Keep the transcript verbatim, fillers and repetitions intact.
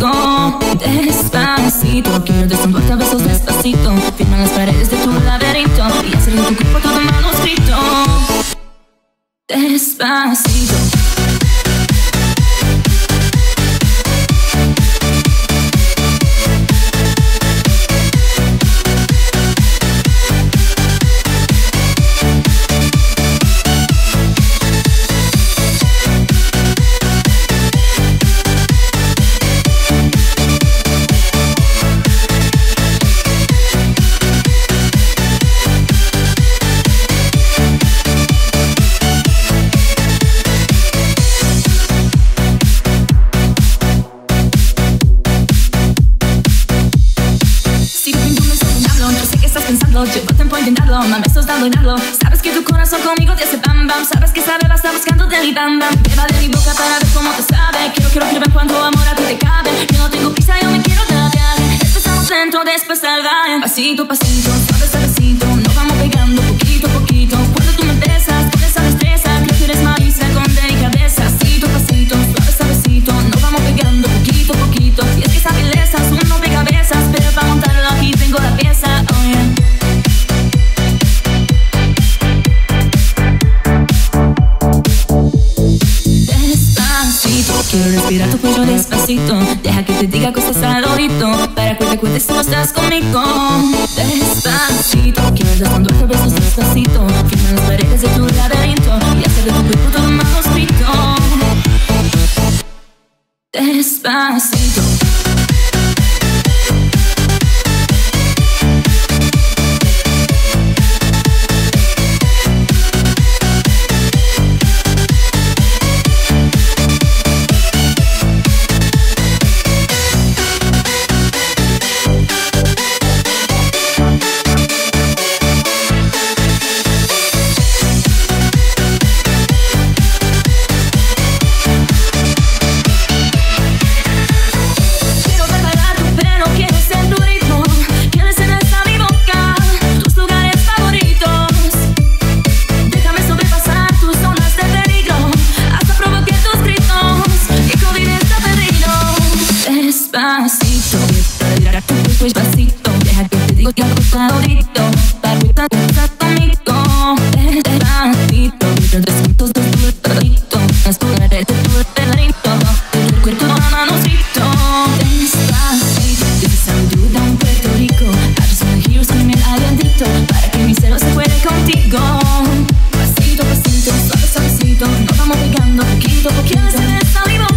conmigo. Despacito, quiero desnudarte a besos despacito. Firma las paredes de tu laberinto y hacer de tu cuerpo todo manuscrito. Despacito. Llevo tiempo intentarlo, mami, estás dando y darlo. Sabes que tu corazón conmigo te hace bam bam. Sabes que esa beba está buscando de mi bam bam. Beba de mi boca para ver cómo te sabe. Quiero, quiero que vean cuánto amor a ti te cabe. Yo no tengo prisa, yo me quiero dar. Empezamos lento, después salvaje. Pasito, pasito, suave, suavecito. Nos vamos pegando poquito a poquito. Cuando tú me besas, con esa destreza, creo que eres maíz con delicadeza. Pasito, pasito, suave, suavecito. Nos vamos pegando poquito a poquito. Y es que esa belleza es un rompecabezas, pero para montarlo aquí tengo la pieza. Oh yeah. Quiero respirar tu cuello despacito. Deja que te diga cosas al oído, para que te cuentes si no estás conmigo. Despacito, quiero desnudarte a besos despacito. Firma las paredes de tu laberinto y hacer de tu cuerpo todo un manuscrito. Despacito. Despacito, deja que te digo que algo favorito. Para que te gusta conmigo. Despacito, mientras desnudos de tu retratito. Las pulgares de tu pelarito. De tu cuerpo a manuscrito. Despacito, desde San Duda en Puerto Rico. Abres unos giros en mi alientito. Para que mi celo se juegue contigo. Pasito, pasito, suave, suavecito. Nos vamos pegando poquito a poquito. Despacito.